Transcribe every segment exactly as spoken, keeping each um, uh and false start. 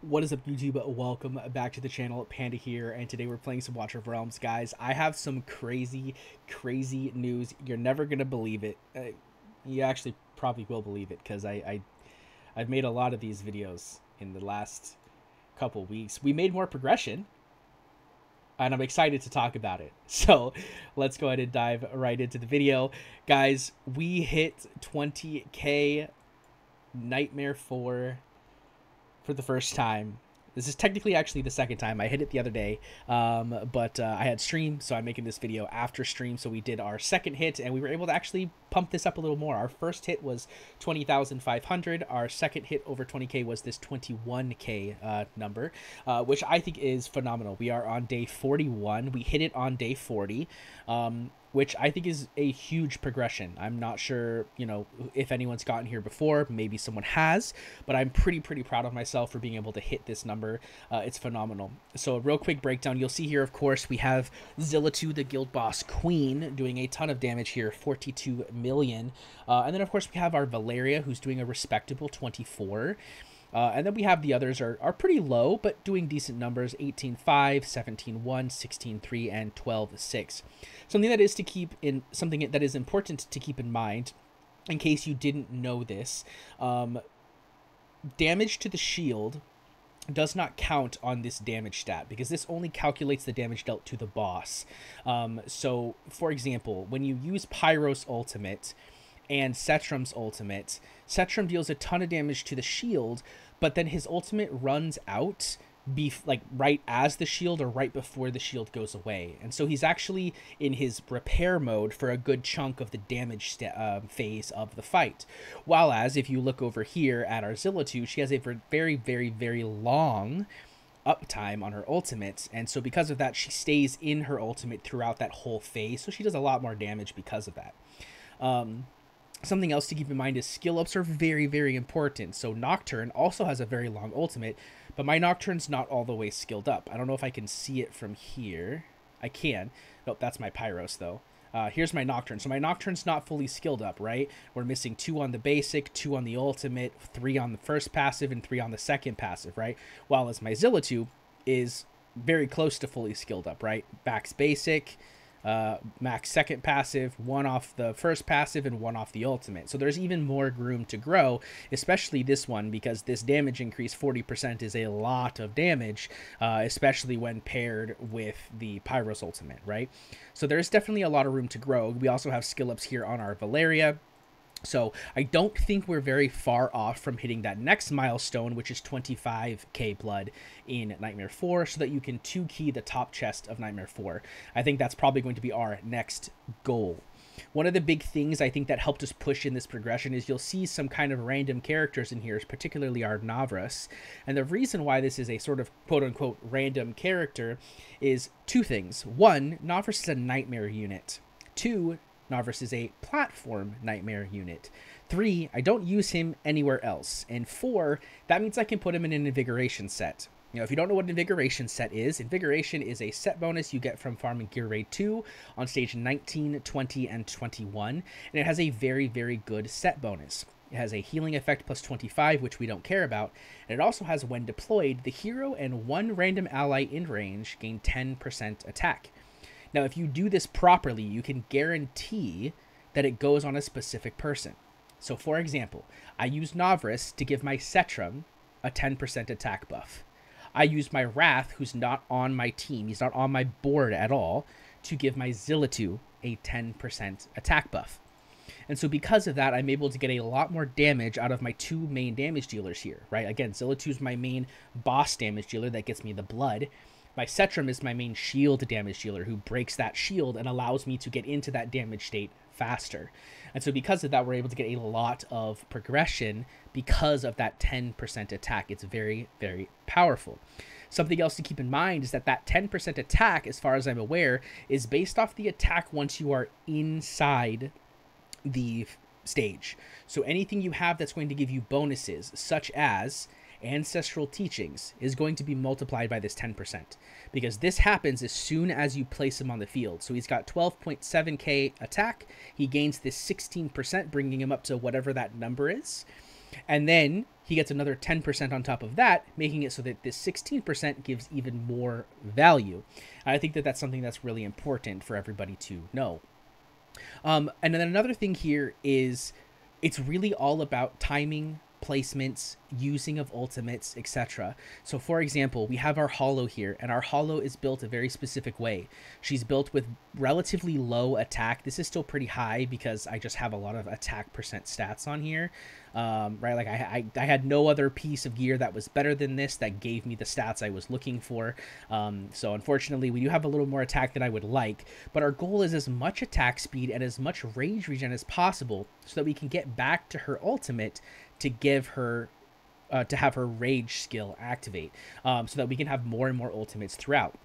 What is up, YouTube? Welcome back to the channel. Panda here, and today we're playing some Watcher of Realms. Guys, I have some crazy, crazy news. You're never going to believe it. Uh, you actually probably will believe it, because I, I, I've made a lot of these videos in the last couple weeks. We made more progression, and I'm excited to talk about it. So let's go ahead and dive right into the video. Guys, we hit twenty K Nightmare four. For the first time. This is technically actually the second time. I hit it the other day, um, but uh, I had stream, so I'm making this video after stream. So we did our second hit, and we were able to actually pump this up a little more. Our first hit was twenty thousand five hundred. Our second hit over twenty K was this twenty-one K uh, number, uh, which I think is phenomenal. We are on day forty-one. We hit it on day forty, um, which I think is a huge progression. I'm not sure, you know, if anyone's gotten here before. Maybe someone has, but I'm pretty, pretty proud of myself for being able to hit this number. Uh, it's phenomenal. So a real quick breakdown. You'll see here, of course, we have Zillatu, the guild boss queen, doing a ton of damage here, forty-two million. Uh, and then, of course, we have our Valeria, who's doing a respectable twenty-four. Uh, and then we have the others are, are pretty low, but doing decent numbers, eighteen five, seventeen one, sixteen three, and twelve six. Something that is to keep in something that is important to keep in mind, in case you didn't know this, um, damage to the shield does not count on this damage stat, because this only calculates the damage dealt to the boss. Um, so, for example, when you use Pyros ultimate and Cetrum's ultimate, Cetrum deals a ton of damage to the shield, but then his ultimate runs out be like right as the shield or right before the shield goes away, and so he's actually in his repair mode for a good chunk of the damage uh, phase of the fight. While as if you look over here at our Zillatu, she has a very very very long uptime on her ultimate, and so because of that she stays in her ultimate throughout that whole phase, so she does a lot more damage because of that. um Something else to keep in mind is skill ups are very, very important. So Nocturne also has a very long ultimate, but my Nocturne's not all the way skilled up. I don't know if I can see it from here. I can. Nope, that's my Pyros, though. Uh, here's my Nocturne. So my Nocturne's not fully skilled up, right? We're missing two on the basic, two on the ultimate, three on the first passive, and three on the second passive, right? While as my Zillatu is very close to fully skilled up, right? Max basic, uh max second passive, one off the first passive, and one off the ultimate. So there's even more room to grow, especially this one, because this damage increase forty percent is a lot of damage, uh especially when paired with the Pyros ultimate, right? So there's definitely a lot of room to grow. We also have skill ups here on our Valeria. So I don't think we're very far off from hitting that next milestone, which is twenty-five K blood in Nightmare four, so that you can two key the top chest of Nightmare four. I think that's probably going to be our next goal. One of the big things I think that helped us push in this progression is you'll see some kind of random characters in here, particularly Ardnavras. And the reason why this is a sort of quote-unquote random character is two things. One, Navras is a nightmare unit. Two, Navras is a platform nightmare unit. Three, I don't use him anywhere else. And four, that means I can put him in an invigoration set. You know, if you don't know what an invigoration set is, invigoration is a set bonus you get from farming gear raid two on stage nineteen, twenty, and twenty-one. And it has a very, very good set bonus. It has a healing effect plus twenty-five, which we don't care about. And it also has, when deployed, the hero and one random ally in range gain ten percent attack. Now, if you do this properly, you can guarantee that it goes on a specific person. So, for example, I use Navras to give my Cetrum a ten percent attack buff. I use my Wrath, who's not on my team, he's not on my board at all, to give my Zillatu a ten percent attack buff. And so because of that, I'm able to get a lot more damage out of my two main damage dealers here, right? Again, Zillatu's my main boss damage dealer that gets me the blood. My Cetrum is my main shield damage dealer, who breaks that shield and allows me to get into that damage state faster. And so because of that, we're able to get a lot of progression because of that ten percent attack. It's very, very powerful. Something else to keep in mind is that that ten percent attack, as far as I'm aware, is based off the attack once you are inside the stage. So anything you have that's going to give you bonuses, such as ancestral teachings, is going to be multiplied by this ten percent, because this happens as soon as you place him on the field. So he's got twelve point seven K attack. He gains this sixteen percent, bringing him up to whatever that number is. And then he gets another ten percent on top of that, making it so that this sixteen percent gives even more value. I think that that's something that's really important for everybody to know. Um, and then another thing here is it's really all about timing, placements, using of ultimates, et cetera. So for example, we have our holo here, and our holo is built a very specific way. She's built with relatively low attack. This is still pretty high because I just have a lot of attack percent stats on here, um, right? Like I, I, I had no other piece of gear that was better than this that gave me the stats I was looking for. Um, so unfortunately, we do have a little more attack than I would like, but our goal is as much attack speed and as much range regen as possible so that we can get back to her ultimate to give her, uh, to have her rage skill activate, um, so that we can have more and more ultimates throughout.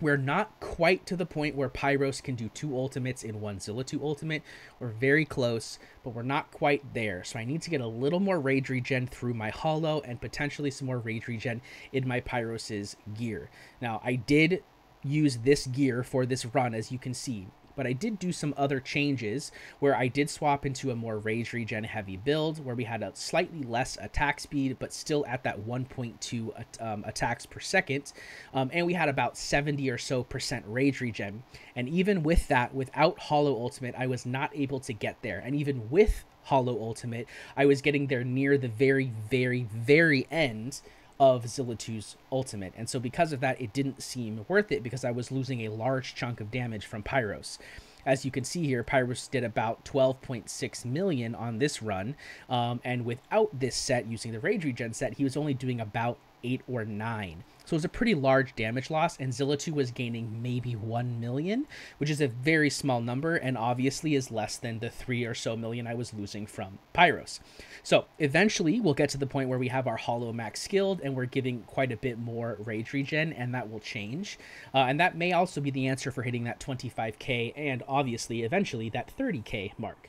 We're not quite to the point where Pyros can do two ultimates in one Zillatu ultimate. We're very close, but we're not quite there. So I need to get a little more rage regen through my holo and potentially some more rage regen in my Pyros' gear. Now, I did use this gear for this run, as you can see, but I did do some other changes where I did swap into a more rage regen heavy build where we had a slightly less attack speed, but still at that one point two um, attacks per second. Um, and we had about seventy or so percent rage regen. And even with that, without holo ultimate, I was not able to get there. And even with holo ultimate, I was getting there near the very, very, very end of Zillatu's ultimate. And so because of that, it didn't seem worth it because I was losing a large chunk of damage from Pyros. As you can see here, Pyros did about twelve point six million on this run. Um, and without this set, using the rage regen set, he was only doing about eight or nine. So it was a pretty large damage loss, and Zillatu was gaining maybe one million, which is a very small number and obviously is less than the three or so million I was losing from Pyros. So eventually we'll get to the point where we have our holo max skilled and we're giving quite a bit more rage regen, and that will change. Uh, and that may also be the answer for hitting that twenty-five K and obviously eventually that thirty K mark.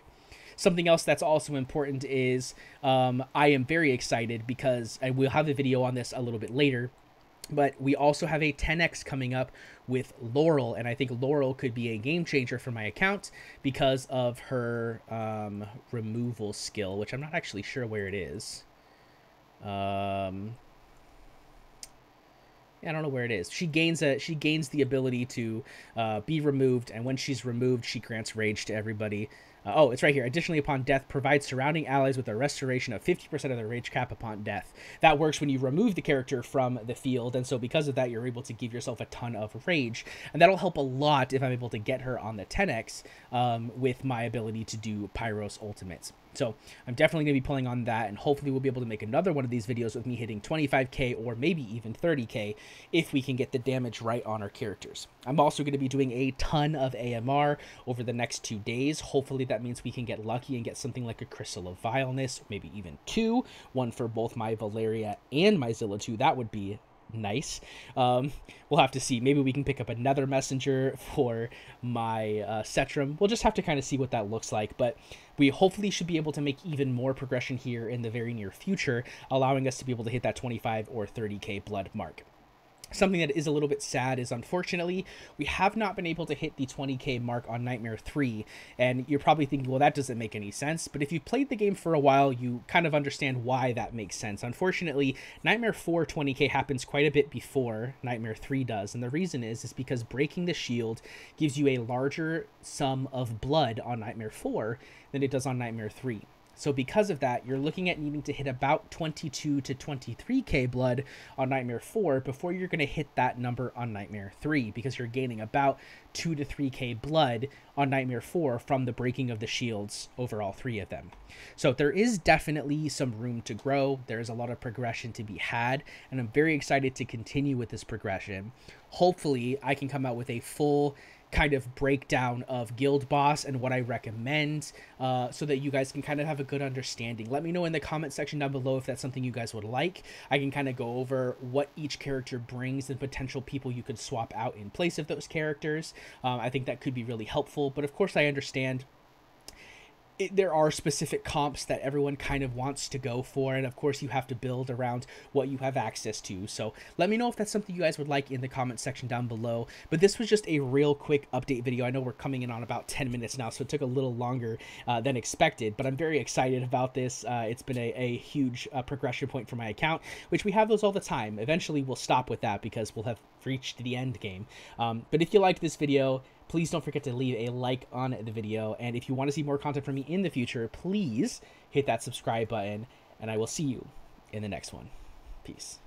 Something else that's also important is um, I am very excited because I will have a video on this a little bit later, but we also have a ten X coming up with Laurel, and I think Laurel could be a game changer for my account because of her um, removal skill, which I'm not actually sure where it is. Um, I don't know where it is. She gains a she gains the ability to uh, be removed, and when she's removed, she grants rage to everybody. Uh, oh, it's right here. Additionally, upon death, provides surrounding allies with a restoration of fifty percent of their rage cap upon death. That works when you remove the character from the field, and so because of that, you're able to give yourself a ton of rage, and that'll help a lot if I'm able to get her on the ten X um, with my ability to do Pyros ultimates. So I'm definitely going to be pulling on that, and hopefully we'll be able to make another one of these videos with me hitting twenty-five K or maybe even thirty K if we can get the damage right on our characters. I'm also going to be doing a ton of A M R over the next two days. Hopefully that means we can get lucky and get something like a Crystal of Vileness, maybe even two, one for both my Valeria and my Zillatu. That would be nice. Um, we'll have to see. Maybe we can pick up another messenger for my uh, Cetrum. We'll just have to kind of see what that looks like, but we hopefully should be able to make even more progression here in the very near future, allowing us to be able to hit that twenty-five or thirty K blood mark. Something that is a little bit sad is, unfortunately, we have not been able to hit the twenty K mark on Nightmare three, and you're probably thinking, well, that doesn't make any sense, but if you've played the game for a while, you kind of understand why that makes sense. Unfortunately, Nightmare four twenty K happens quite a bit before Nightmare three does, and the reason is, is because breaking the shield gives you a larger sum of blood on Nightmare four than it does on Nightmare three. So because of that, you're looking at needing to hit about twenty-two to twenty-three K blood on Nightmare four before you're going to hit that number on Nightmare three, because you're gaining about two to three K blood on Nightmare four from the breaking of the shields over all three of them. So there is definitely some room to grow. There is a lot of progression to be had, and I'm very excited to continue with this progression. Hopefully, I can come out with a full kind of breakdown of guild boss and what I recommend, uh, so that you guys can kind of have a good understanding. Let me know in the comment section down below if that's something you guys would like. I can kind of go over what each character brings and potential people you could swap out in place of those characters. Um, I think that could be really helpful, but of course I understand it, there are specific comps that everyone kind of wants to go for, and of course you have to build around what you have access to. So let me know if that's something you guys would like in the comment section down below. But this was just a real quick update video. I know we're coming in on about ten minutes now, so it took a little longer uh, than expected, but I'm very excited about this. Uh, it's been a, a huge uh, progression point for my account, which we have those all the time. Eventually we'll stop with that because we'll have reached the end game. Um, but if you liked this video, please don't forget to leave a like on the video. And if you want to see more content from me in the future, please hit that subscribe button, and I will see you in the next one. Peace.